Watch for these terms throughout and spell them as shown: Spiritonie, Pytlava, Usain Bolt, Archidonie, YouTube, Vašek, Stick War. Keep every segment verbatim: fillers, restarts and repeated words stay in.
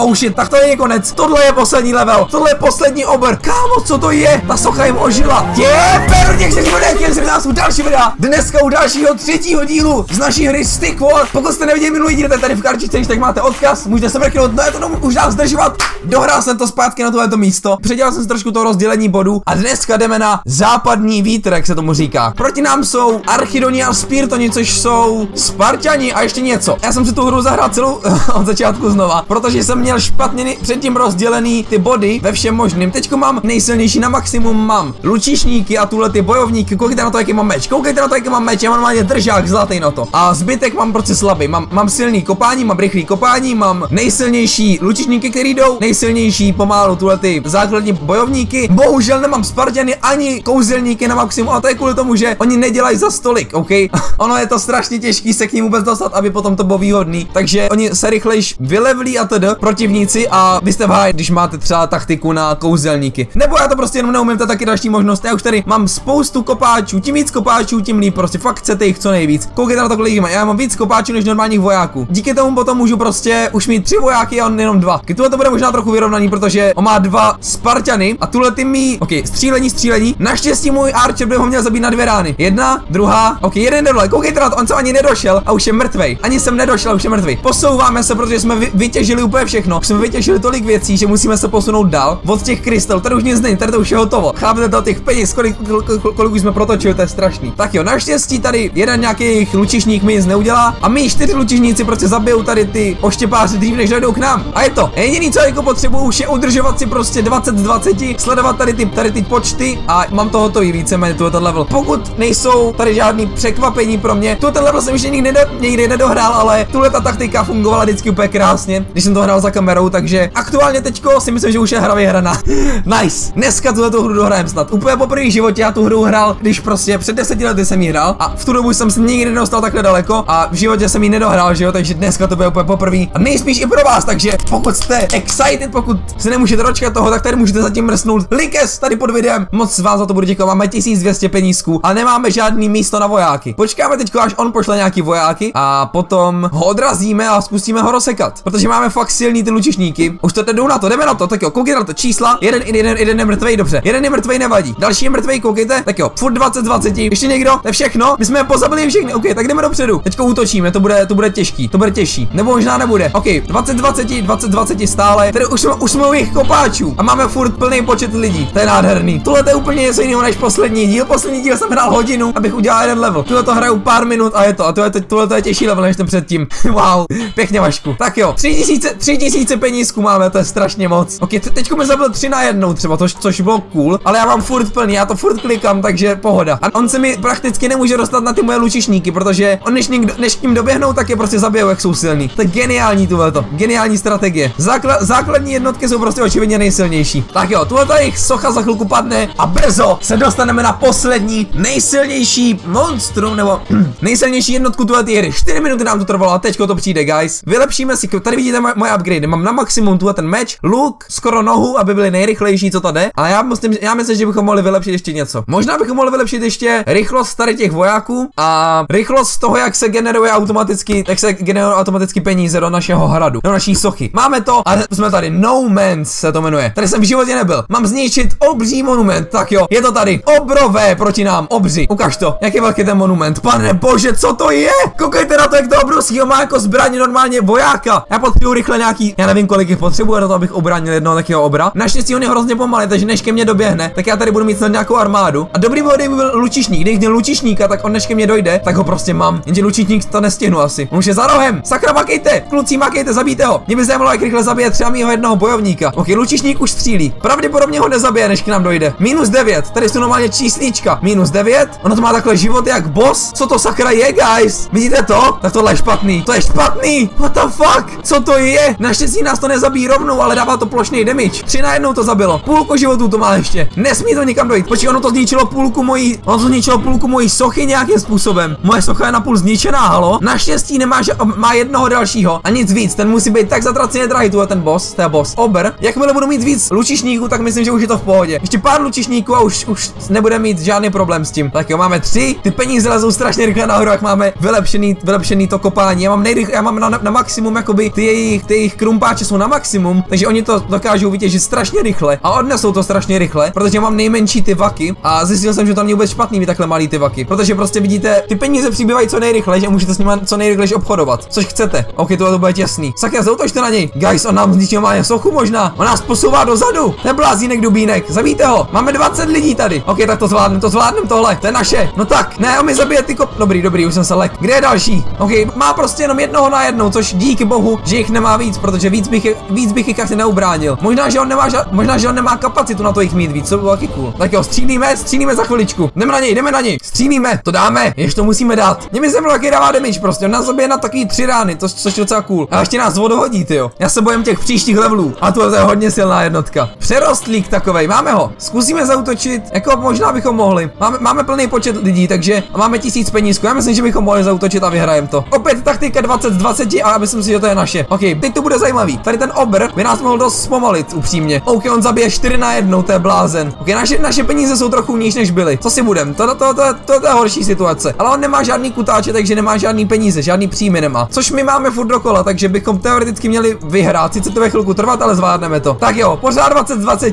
Oh shit, tak to není konec. Tohle je poslední level. Tohle je poslední obr. Kámo, co to je? Ta socha jim ožila. Je, beru těch šest bodek, u další videa. Dneska u dalšího třetího dílu z naší hry Stick War. Pokud jste neviděli minulý díl, tady v kartičce, tak máte odkaz. Můžete se mrknout. No, je to domů, už dál zdržovat. Dohrál jsem to zpátky na tohleto místo. Předělal jsem si trošku toho rozdělení bodů a dneska jdeme na západní vítr, jak se tomu říká. Proti nám jsou Archidonie a Spiritonie, což jsou Spartani a ještě něco. Já jsem si tu hru zahrál celou od začátku znova, protože jsem měl špatně předtím rozdělený ty body ve všem možným. Teďko mám nejsilnější na maximum, mám lučišníky a tuhle ty bojovníky. Koukejte na to, jaký mám meč. Koukejte na to, jaký mám meč. Já mám normálně držák zlatý na to. A zbytek mám prostě slabý. Mám, mám silný kopání, mám rychlý kopání, mám nejsilnější lučišníky, který jdou, nejsilnější pomálu tuhle ty základní bojovníky. Bohužel nemám Spartany ani kouzelníky na maximum, a to je kvůli tomu, že oni nedělají za stolik, OK? Ono je to strašně těžký se k ním vůbec dostat, aby potom to bylo výhodný. Takže oni se rychlejš vylevlí a teda protivníci a vy jste v háji, když máte třeba taktiku na kouzelníky. Nebo já to prostě jenom neumím, to taky další možnost. Já už tady mám spoustu kopáčů, tím víc kopáčů, tím líp, prostě fakt chcete jich co nejvíc. Koukejte na to, kolik má. Já mám víc kopáčů než normálních vojáků. Díky tomu potom můžu prostě už mít tři vojáky a on jenom dva. Když tohle to bude možná trochu vyrovnaný, protože on má dva Spartany a tuhle ty mý. OK, střílení, střílení. Naštěstí můj Archer by ho měl zabít na dvě rány. Jedna, druhá. OK, jeden dole. Koukejte na to, on se ani nedošel a už je mrtvej. Ani jsem nedošel, a už je mrtvej. Posouváme se, protože jsme vy, vytěžili úplně všechno. Už jsme vytěžili tolik věcí, že musíme se posunout dál. Od těch krystalů, tady už nic není, tady to už je hotovo. Chápete to, těch peněz, kolik, kolik, kolik už jsme protočili, to je strašný. Tak jo, naštěstí tady jeden nějaký lučišník mi nic neudělá a my čtyři lučišníci prostě zabijou tady ty oštěpáři dřív, než dojdou k nám. A je to. Jediný, co jako potřebuju, už je udržovat si prostě dvacet z dvaceti, sledovat tady ty, tady ty počty a mám to hotový víceméně tohoto level. Pokud nejsou tady žádný překvapení pro mě, tohoto level jsem ještě nikdy, nikdy nedohrál, ale tuhle ta taktika fungovala vždycky úplně krásně, když jsem to hrál za kamerou, takže aktuálně teďko si myslím, že už je hra vyhraná. Nice. Dneska tuto hru dohrajem snad. Úplně poprvé v životě já tu hru hrál, když prostě před deseti lety jsem ji hrál a v tu dobu jsem se nikdy nedostal takhle daleko a v životě jsem ji nedohrál, že jo, takže dneska to bude úplně poprvé. A nejspíš i pro vás, takže pokud jste excited, pokud se nemůžete dočkat toho, tak tady můžete zatím mrsnout likes tady pod videem. Moc vás za to budu děkovat. Máme tisíc dvě stě penízků a nemáme žádný místo na vojáky. Počkáme teďko, až on pošle nějaký vojáky a potom ho odrazíme a zkusíme ho rozsekat, protože máme fakt silný ty lučišníky. Už to jdou na to, jdeme na to, tak jo, koukejte na to čísla. Jeden, jeden, jeden je mrtvej, dobře. Jeden je mrtvej, nevadí. Další je mrtvej, koukejte, tak jo, furt dvacet z dvaceti. Ještě někdo, to je všechno. My jsme je pozabili všechny, OK, tak jdeme dopředu. Teďko útočíme, to bude, to bude těžký, to bude těžší. Nebo možná nebude. OK, dvacet z dvaceti, dvacet z dvaceti stále. Tady už jsme, už jsme u jejich kopáčů a máme furt plný počet lidí. To je nádherný. Tohle je úplně něco jiného než poslední díl. Poslední díl jsem hrál hodinu, abych udělal jeden level. Tuhle to hraju pár minut a je to. A tohle, tohle je těžší level než ten předtím. Wow, pěkně Vašku. Tak jo, tři tisíce penízků máme, to je strašně moc. OK, teďko mi zabil tři na jednou třeba, což, což bylo cool, ale já mám furt plný, já to furt klikám, takže pohoda. A on se mi prakticky nemůže dostat na ty moje lučišníky, protože on než, nikdo, než k ním doběhnou, tak je prostě zabijou, jak jsou silní. To je geniální tuhleto, geniální strategie. Zákla, základní jednotky jsou prostě očividně nejsilnější. Tak jo, tuhleto jejich socha za chvilku padne a brzo se dostaneme na poslední nejsilnější monstrum, nebo nejsilnější jednotku tuhleté hry. čtyři minuty nám to trvalo a teďko to přijde, guys. Vylepšíme si, tady vidíte moje upgrade, mám na maximum tuhle ten meč, luk, skoro nohu, aby byly nejrychlejší, co to jde. Ale já myslím, já myslím, že bychom mohli vylepšit ještě něco. Možná bychom mohli vylepšit ještě rychlost tady těch vojáků a rychlost toho, jak se generuje automaticky, jak se generuje automaticky peníze do našeho hradu, do naší sochy. Máme to a jsme tady. No Man's se to jmenuje. Tady jsem v životě nebyl. Mám zničit obří monument. Tak jo, je to tady. Obrové proti nám, obří. Ukaž to, jak je velký ten monument. Pane bože, co to je? Koukejte na to, jak to obrovský má jako zbraň normálně vojáka. Já potřebuji rychle nějaký, já nevím, kolik jich potřebuje na to, abych obránil jednoho takového obra. Naštěstí on je hrozně pomalý, takže než ke mně doběhne, tak já tady budu mít snad nějakou armádu. A dobrý vody by byl lučišník. Když měl lučišníka, tak on než ke mně dojde, tak ho prostě mám. Jenže lučišník to nestihnu asi. On už je za rohem. Sakra, makejte! Kluci, makejte, zabijte ho. Mě by zajímalo, jak rychle zabije třeba mýho jednoho bojovníka. OK, lučišník už střílí. Pravděpodobně ho nezabije, než k nám dojde. minus devět. Tady jsou normálně číslíčka. minus devět. Ono to má takhle život jak boss. Co to sakra je, guys? Vidíte to? Tak tohle je špatný. To je špatný. What the fuck? Co to je? Naštěstí nás to nezabíjí rovnou, ale dává to plošný damage. Tři na jednou to zabilo. Půlku životů to má ještě. Nesmí to nikam dojít. Počkej, ono to zničilo půlku mojí. Ono to zničilo půlku mojí sochy nějakým způsobem. Moje socha je napůl zničená, halo. Naštěstí nemá, že má jednoho dalšího a nic víc. Ten musí být tak zatraceně drahý, tu ten boss, ten boss. Obr. Jakmile budu mít víc lučišníků, tak myslím, že už je to v pohodě. Ještě pár lučišníků a už už nebude mít žádný problém s tím. Tak jo, máme tři. Ty peníze lezou strašně rychle nahoru, jak máme vylepšený, vylepšený to kopání. Já mám nejrychle, já mám na, na maximum jakoby ty jejich, ty jejich trumpáči jsou na maximum, takže oni to dokážou vytěžit strašně rychle a odnesou to strašně rychle, protože mám nejmenší ty vaky a zjistil jsem, že to není vůbec špatný mít takhle malý ty vaky, protože prostě vidíte, ty peníze přibývají co nejrychleji a můžete s nimi co nejrychleji obchodovat, což chcete. OK, tohle to bude těsný. Sakra, zautočte na něj. Guys, on nám zničil má sochu možná. On nás posouvá dozadu. Ten blázínek dubínek. Zabijte ho. Máme dvacet lidí tady. OK, tak to zvládneme, to zvládneme tohle. To je naše. No tak, ne, on mi zabije ty kop. Dobrý, dobrý, už jsem se lek. Kde je další? OK, má prostě jenom jednoho na jednou, což díky bohu, že jich nemá víc, protože víc bych je, víc bych jich asi neubránil. Možná, že on nemá, možná, že on nemá kapacitu na to jich mít víc, co by bylo taky cool. Tak jo, střílíme, střílíme za chviličku. Jdeme na něj, jdeme na něj. Střílíme, to dáme, ještě to musíme dát. Němi se mnou taky dává damage prostě, on nás zabije na takový tři rány, to, což je docela cool. A ještě nás vodohodí, tyjo. Já se bojím těch příštích levelů. A to je hodně silná jednotka. Přerostlík takovej, máme ho. Zkusíme zaútočit, jako možná bychom mohli. Máme, máme plný počet lidí, takže a máme tisíc penízků. Já myslím, že bychom mohli zaútočit a vyhrajeme to. Opět taktika dvacet dvacet a já myslím si, že to je naše. OK, teď to bude zajímavý. Tady ten obr by nás mohl dost zpomalit, upřímně. OK, on zabije čtyři na jednou, to je blázen. OK, naše, naše peníze jsou trochu níž, než byly. Co si budem? To, to, to, to, to, to je horší situace. Ale on nemá žádný kutáče, takže nemá žádný peníze, žádný příjmy nemá. Což my máme furt dokola, takže bychom teoreticky měli vyhrát. Sice to ve chvilku trvat, ale zvládneme to. Tak jo, pořád dvacet dvacet.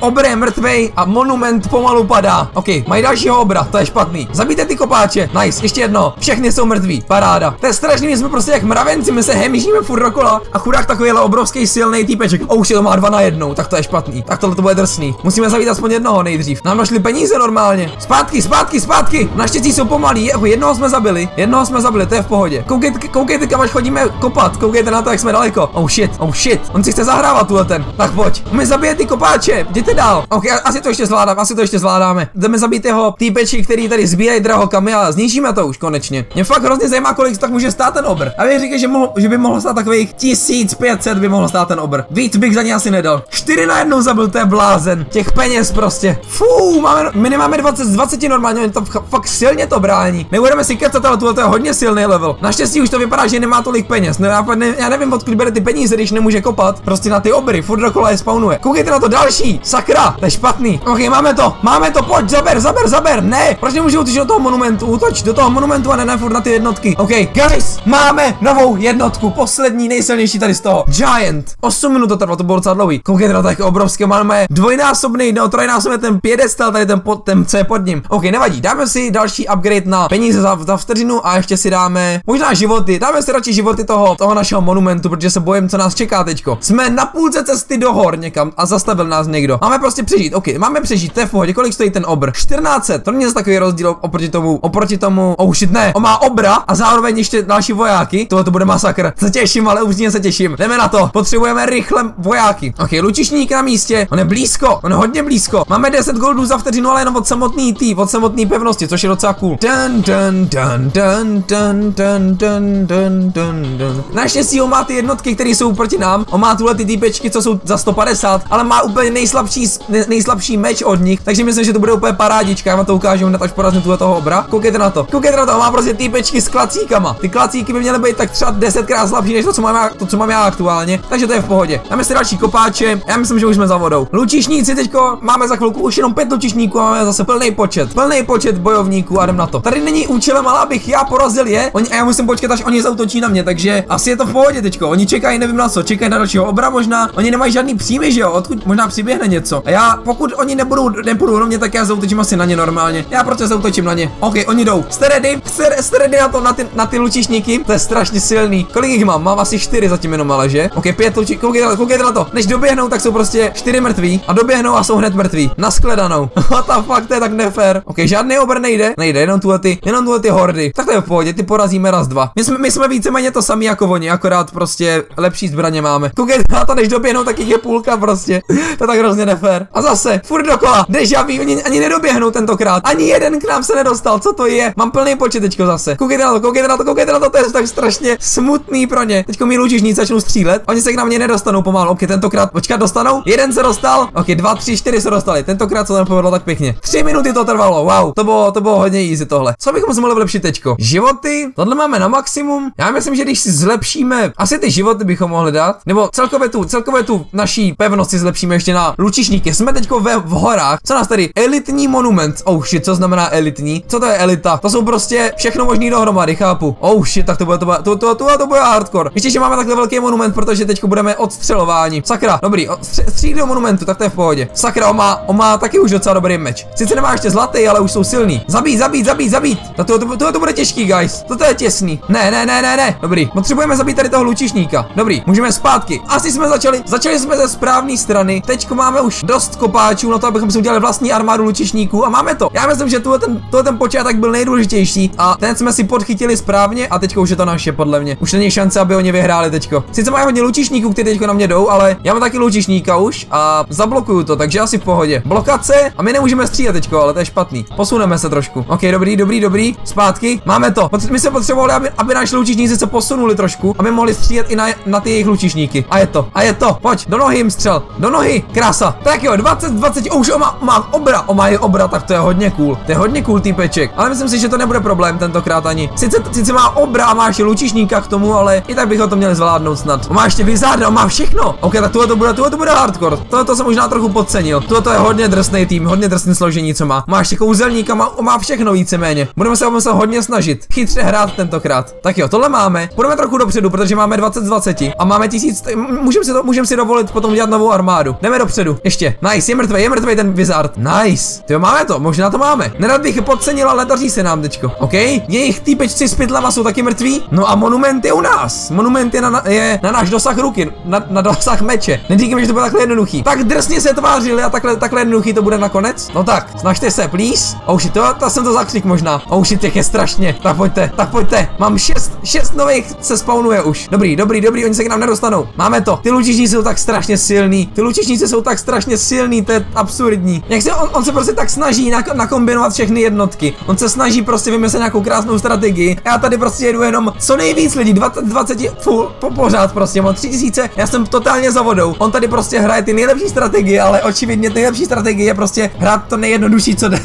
Obr je mrtvej a monument pomalu padá. OK, mají dalšího obra, to je špatný. Zabijte ty kopáče. Nice, ještě jedno. Všechny jsou mrtví. Paráda. To je strašný, jsme prostě jak mravenci, my se hemžíme furt dokola a chudák takovýhle obrovský silný týpeček. Oh, už je to má dva na jednou, tak to je špatný. Tak tohle to bude drsný. Musíme zabít aspoň jednoho nejdřív. Nám došly peníze normálně. Zpátky, zpátky, zpátky. Naštěstí jsou pomalí. Jednoho jsme zabili. Jednoho jsme zabili, to je v pohodě. Koukejte, koukejte, kam až chodíme kopat. Koukejte na to, jak jsme daleko. Oh shit, oh shit. On si chce zahrávat tuhle ten. Tak pojď. My zabije ty kopáče. Jděte dál. OK, asi to ještě zvládám, asi to ještě zvládáme. Jdeme zabít jeho týpečky, který tady sbírají drahokamy a zničíme to už konečně. Mě fakt hrozně zajímá, kolik tak může stát ten obr. A vy říkáte, že, že by mohlo stát takových tisíc pět set by mohlo stát ten obr. Víc bych za ně asi nedal. čtyři na jednou zabil, to je blázen. Těch peněz prostě. Fuu, máme, my nemáme dvacet z dvaceti normálně, oni to fakt silně to brání. Nebudeme si kecat, ale tohle to je hodně silný level. Naštěstí už to vypadá, že nemá tolik peněz. No, já, ne, já nevím, odkud bere ty peníze, když nemůže kopat. Prostě na ty obry, furt dokola je spawnuje. Koukejte na to další. Sakra, to je špatný. OK, máme to, máme to, pojď, zaber, zaber, zaber. Ne, proč nemůžu utočit do toho monumentu? Útoč do toho monumentu a ne, ne furt na ty jednotky. OK, guys, máme novou jednotku, poslední, nejsilnější tady z toho. Giant. osm minut to trvalo, to bylo docela dlouhý. Koukejte na to, jak obrovské, máme dvojnásobný, no trojnásobný ten pědestal, tady ten, pod, ten C pod ním. OK, nevadí, dáme si další upgrade na peníze za, za vteřinu a ještě si dáme možná životy, dáme si radši životy toho, toho našeho monumentu, protože se bojím, co nás čeká teďko. Jsme na půlce cesty do hor někam a zastavil nás někdo. Máme prostě přežít, OK, máme přežít, to je v pohodě, kolik stojí ten obr? čtrnáct set, to není takový rozdíl oproti tomu, oproti tomu, oh shit, ne, on má obra a zároveň ještě další vojáky, tohle to bude masakr. Se těším, ale upřímně se těším, jdeme na to, potřebujeme rychle vojáky. OK, lučišník na místě, on je blízko, on je hodně blízko, máme deset goldů za vteřinu, ale jenom od samotný tý, od samotný pevnosti, což je docela cool. Dun, dun, dun, dun, dun, dun, dun, dun, dun, dun. Naštěstí on má ty jednotky, které jsou proti nám, on má tuhle ty týpečky, co jsou za sto padesát, ale má úplně nejslabší, nej, nejslabší meč od nich, takže myslím, že to bude úplně parádička, já vám to ukážu hned, až porazím tuhle toho obra. Koukejte na to, koukejte na to, on má prostě týpečky s klacíkama, ty klacíky by měly být tak třeba desetkrát slabší než to, co mám já, to, co mám já aktuálně, takže to je v pohodě. Dáme si další kopáče, já myslím, že už jsme za vodou. Lučišníci teďko máme za chvilku už jenom pět lučišníků a máme zase plný počet, plný počet bojovníků a jdem na to. Tady není účelem, ale abych já porazil je, oni, a já musím počkat, až oni zautočí na mě, takže asi je to v pohodě teďko. Oni čekají, nevím na co, čekají na dalšího obra možná, oni nemají žádný příjmy, že jo, odkud možná přiběhne něco. A já, pokud oni nebudou, nebudou na mě, tak já zautočím asi na ně normálně. Já prostě zautočím na ně. OK, oni jdou. Jste ready? Jste ready na to, na ty, na ty lučišníky? To je strašně silný. Kolik jich mám? Mám asi čtyři zatím jenom, ale že? OK, pět lučišníků. Koukejte, koukejte na to. Než doběhnou, tak jsou prostě čtyři mrtví a doběhnou a jsou hned mrtví. Naskledanou. A ta fakt, to je tak nefér. OK, žádný obr nejde. Nejde, jenom tuhle ty, jenom tuhle ty hordy. Tak to je v pohodě, ty porazíme raz dva. My jsme, my jsme víceméně to sami jako oni, akorát prostě lepší zbraně máme. Koukejte na to, než doběhnou, tak jich je půlka prostě. To je tak hrozně nefér. A zase, furt dokola. Deja vu, oni ani nedoběhnou tentokrát. Ani jeden k nám se nedostal. Co to je? Mám plný počet teďko zase. Koukejte na to, koukejte na to, koukejte na to, to je tak strašně smutný pro ně. Teďko mi lučišníci začnou střílet. Oni se k nám mě nedostanou pomalu. OK, tentokrát počkat dostanou. Jeden se dostal. OK, dva, tři, čtyři se dostali. Tentokrát se to nepovedlo tak pěkně. Tři minuty to trvalo. Wow, to bylo, to bylo hodně easy tohle. Co bychom se mohli vylepšit teďko? Životy. Tohle máme na maximum. Já myslím, že když si zlepšíme, asi ty životy bychom mohli dát. Nebo celkově tu, celkově tu naší pevnost si zlepšíme ještě na lučišníky. Jsme teďko ve v horách. Co nás tady? Elitní monument. Oh shit, co znamená elitní? Co to je elita? To jsou prostě všechno možný dohromady, chápu. Oh shit, tak to bude to, bude, to, to, to, to bude hardcore. Ještě že máme takhle velký monument. monument, protože teď budeme odstřelováni. Sakra, dobrý, střílí do monumentu, tak to je v pohodě. Sakra, on má, on má taky už docela dobrý meč. Sice nemá ještě zlatý, ale už jsou silný. Zabít, zabít, zabít, zabít. To to bude těžký, guys. Toto je těsný. Ne, ne, ne, ne, ne. Dobrý. Potřebujeme zabít tady toho lučišníka. Dobrý, můžeme zpátky. Asi jsme začali. Začali jsme ze správné strany. Teďko máme už dost kopáčů na to, abychom si udělali vlastní armádu lučišníků a máme to. Já myslím, že ten, ten počátek byl nejdůležitější a ten jsme si podchytili správně a teďko už je to naše, podle mě. Už není šance, aby oni vyhráli teďko. Sice mají hodně lučišníků, kteří teďko na mě jdou, ale já mám taky lučišníka už a zablokuju to, takže asi v pohodě. Blokace a my nemůžeme střílet teďko, ale to je špatný. Posuneme se trošku. OK, dobrý, dobrý, dobrý. Zpátky. Máme to. My jsme potřebovali, aby, aby naši lučišníci se posunuli trošku, aby mohli střílet i na, na ty jejich lučišníky. A je to. A je to. Pojď, do nohy jim střel. Do nohy. Krása. Tak jo, dvacet, dvacet. Oh, už má, má obra. O, má je obra, tak to je hodně cool. To je hodně cool týpeček. Ale myslím si, že to nebude problém tentokrát ani. Sice, sice má obra a má ještě lučišníka k tomu, ale i tak bychom to měli zvládnout snad. O, má ještě vyzádra, o, má všechno. OK, tak tohle to bude, tohle to bude hardcore. Tohle to jsem možná trochu podcenil. Tohle to je hodně drsný tým, hodně drsný složení, co má. Má ještě kouzelníka, má, o, má všechno víceméně. Budeme se muset hodně snažit. Chytře hrát tentokrát. Tak jo, tohle máme. Půjdeme trochu dopředu, protože máme dvacet z dvaceti a máme tisíc. Můžeme si, můžem si dovolit potom udělat novou armádu. Jdeme dopředu. Ještě. Nice, je mrtvý, je mrtvý ten wizard. Nice. Ty jo, máme to, možná to máme. Nerad bych je podcenil, ale daří se nám teďko. OK? Jejich týpečci z Pytlava jsou taky mrtví. No a monument je u nás. Monument je na, je na náš dosah ruky, na, na dosah meče. Neříkám, že to bude takhle jednoduchý. Tak drsně se tvářili a takhle, takhle jednoduchý to bude nakonec. No tak, snažte se, please. Oh shit, to, to jsem to zakřik možná. Oh shit, těch je strašně. Tak pojďte, tak pojďte. Mám šest, šest nových se spawnuje už. Dobrý, dobrý, dobrý, oni se k nám nedostanou. Máme to. Ty lučišníci jsou tak strašně silní. Ty lučišníci jsou tak strašně silní, to je absurdní. Jak se on, on se prostě tak snaží nak nakombinovat všechny jednotky. On se snaží prostě vymyslet nějakou krásnou strategii. Já tady prostě jedu jenom co nejvíc lidí, dvacet, dvacet full, po, pořád prostě, mám tři tisíce, já jsem totálně za vodou. On tady prostě hraje ty nejlepší strategie, ale očividně nejlepší strategie je prostě hrát to nejjednodušší, co jde.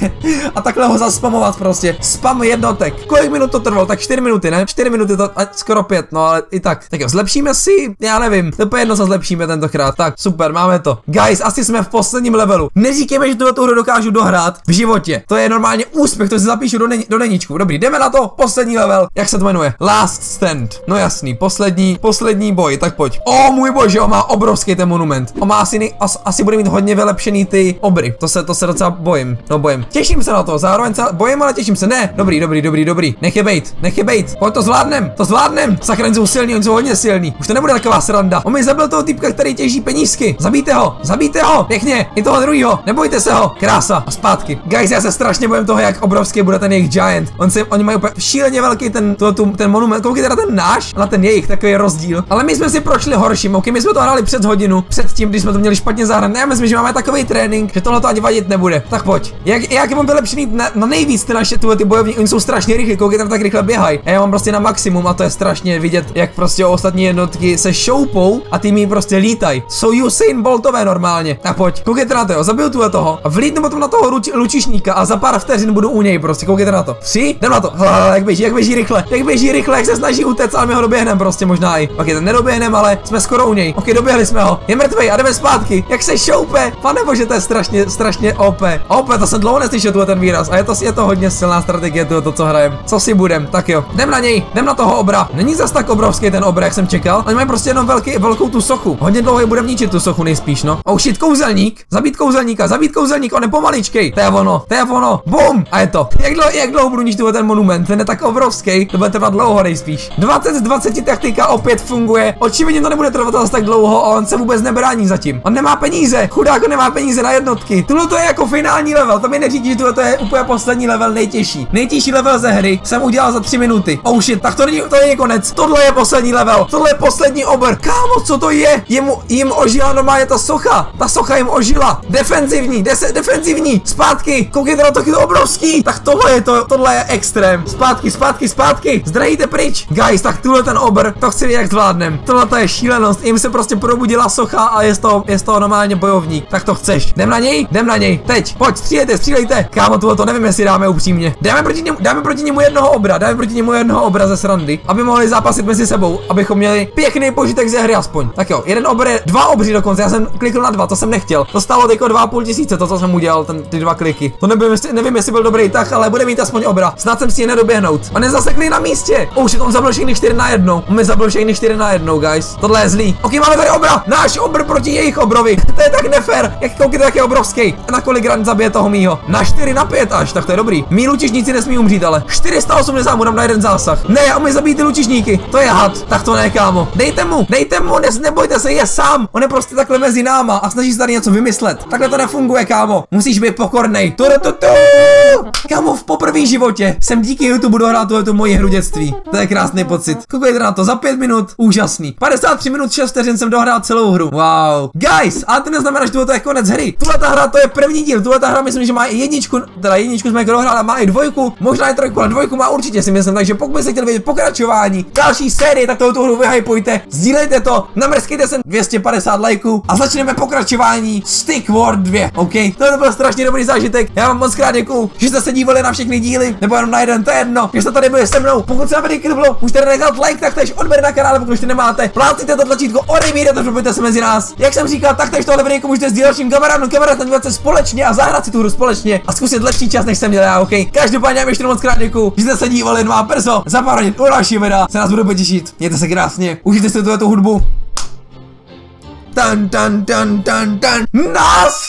A takhle ho zaspamovat prostě. Spam jednotek. Kolik minut to trvalo? Tak čtyři minuty, ne? čtyři minuty to, a skoro pět, no ale i tak. Tak jo, zlepšíme si, já nevím. To je jedno, co zlepšíme tentokrát. Tak, super, máme to. Guys, asi jsme v posledním levelu. Neříkejme, že tuto hru dokážu dohrát v životě. To je normálně úspěch, to si zapíšu do, ne do deníčku. Dobrý, jdeme na to. Poslední level. Jak se to jmenuje? Last stand. No jasný, poslední, poslední boj, tak pojď. O můj bože, on má obrovský ten monument. On má asi, nej, as, asi bude mít hodně vylepšený ty obry. To se, to se docela bojím. No bojím. Těším se na to, zároveň se bojím, ale těším se. Ne, dobrý, dobrý, dobrý, dobrý. Nech je bejt, nech je bejt. Pojď, to zvládnem, to zvládnem. Sakra, jsou silní, oni jsou hodně silní. Už to nebude taková sranda. On mi zabil toho typka, který těží penízky. Zabijte ho, zabijte ho, pěkně. I toho druhého. Nebojte se ho. Krása. A zpátky. Guys, já se strašně bojím toho, jak obrovský bude ten jejich giant. On se, oni mají úplně šíleně velký ten, to, tu, ten monument. Koukejte na ten náš, na ten jejich, takový rozdíl. Ale my jsme si prošli horším. OK, my jsme to hráli před hodinu, před tím, když jsme to měli špatně zahrát. Já myslím, že máme takový trénink, že tohle to ani vadit nebude. Tak pojď. Jak, jak mám vylepšený na, na nejvíc ty naše tuhle ty bojovní, oni jsou strašně rychlí, koukejte tam tak rychle běhají. A já mám prostě na maximum a to je strašně vidět, jak prostě ostatní jednotky se šoupou a ty mi prostě lítají. Jsou Usain Boltové normálně. Tak pojď. Koukejte na to, zabiju tuhle toho a vlítnu potom na toho ruč, lučišníka a za pár vteřin budu u něj prostě. Koukejte na to. Tři, jdem na to. Hle, jak běží, jak běží rychle, jak běží rychle, jak se snaží utéct, ale my ho doběhneme prostě možná i. OK, ten nedoběhneme, ale jsme skoro u něj. OK, doběhli jsme ho. Je mrtvý a jdeme zpátky. Jak se šoupe. Pane bože, to je strašně, strašně O P. O P, to jsem dlouho neslyšel tuhle ten výraz. A je to, je to hodně silná strategie, to, to co hrajem. Co si budem? Tak jo. Jdem na něj, jdem na toho obra. Není zas tak obrovský ten obra, jak jsem čekal. Oni mají prostě jenom velký, velkou tu sochu. Hodně dlouho je budeme ničit tu sochu nejspíš, no. Oh shit, kouzelník. Zabít kouzelníka, zabít kouzelník, on je pomaličkej. To je ono, to je ono. Bum! A je to. Jak dlouho, jak dlouho budu ničit ten monument? Ten je tak obrovský, to bude trvat dlouho nejspíš. dvacet z dvaceti taktika opět funguje. Očividně to nebude trvat zase tak dlouho a on se vůbec nebrání zatím. On nemá peníze. Chudák, on nemá peníze na jednotky. Tohle to je jako finální level. To mi neříkej, že tohle to je úplně poslední level, nejtěžší. Nejtěžší level ze hry jsem udělal za tři minuty. Oh shit, tak to není, to není konec. Tohle je poslední level. Tohle je poslední obr. Kámo, co to je? Jim, jim ožila normálně ta socha. Ta socha jim ožila. Defenzivní, dese, defenzivní. Zpátky. Koukejte na to, je to obrovský. Tak tohle je to, tohle je extrém. Zpátky, zpátky, zpátky. Zdrajíte pryč. Guys, tak tuhle ten obr, to chci vidět, jak zvládnem. Tohle to je šílenost. Jim se prostě probudila socha a je z toho, je z toho normálně bojovník. Tak to chceš. Jdem na něj, jdem na něj. Teď, pojď, střílejte, střílejte. Kámo, tohle to nevím, jestli dáme upřímně. Dáme proti němu, dáme proti němu jednoho obra, dáme proti němu jednoho obra ze srandy, aby mohli zápasit mezi sebou, abychom měli pěkný požitek ze hry aspoň. Tak jo, jeden obr, dva obří dokonce. Já jsem klikl na dva, to jsem nechtěl. To stálo jako dva a půl tisíce, to co jsem udělal, ten, ty dva kliky. To nevím, nevím, jestli byl dobrý tah, ale bude mít aspoň obra. Snad jsem si je nedoběhnout. On je zasekli na místě. Už on zabil všechny čtyři na jednou. On mi zabil všechny čtyři na jednou. mnou, guys. Tohle je zlý. Ok, máme tady obra. Náš obr proti jejich obrovi. To je tak nefér. Jak koukejte, tak je obrovský. Na kolik ran zabije toho mýho? Na čtyři na pět až, tak to je dobrý. Mí lučišníci nesmí umřít, ale čtyři sta osmdesát mu dám na jeden zásah. Ne, já umím zabít ty lučišníky. To je had. Tak to ne, kámo. Dejte mu, dejte mu, ne, nebojte se, je sám. On je prostě takhle mezi náma a snaží se tady něco vymyslet. Takhle to nefunguje, kámo. Musíš být pokornej. To to to. Kámo, v poprvé životě jsem díky YouTube dohrál tuhle tu moji hru dětství. To je krásný pocit. Koukejte na to, za pět minut, úžasný. padesát tři minut šest vteřin jsem dohrál celou hru. Wow. Guys, ale to neznamená, že tohle je konec hry. Tuhle ta hra, to je první díl. Tuhle ta hra, myslím, že má i jedničku, teda jedničku jsme dohráli, má i dvojku, možná i trojku, ale dvojku má určitě, si myslím, takže pokud byste chtěli vědět pokračování další série, tak touto hru vyhypujte, sdílejte to, namrskejte sem dvě stě padesát lajků a začneme pokračování Stick War dva. OK, to byl strašně dobrý zážitek. Já vám moc krát děkuju, že jste se dívali na všechny díly, nebo jenom na jeden, to je jedno, že jste tady byli se mnou. Pokud se vám tady líbilo, už tady nechat like, tak tež odběr na kanále, pokud už to nemáte. Plácněte to tlačítko, odebírejte, připojte se mezi nás. Jak jsem říkal, tak tež tohle videjko můžete sdílet všem kamarádům, kamarádům společně a zahrát si tu hru společně a zkusit lepší čas, než jsem měl já, OK. Každopádně já ještě moc krát děkuju, že jste se dívali na perso, za pár hodin u dalšího videa se nás budou potěšit. Mějte se krásně, užijte si tuhletu hudbu. Tan tan tan tan tan. Nás!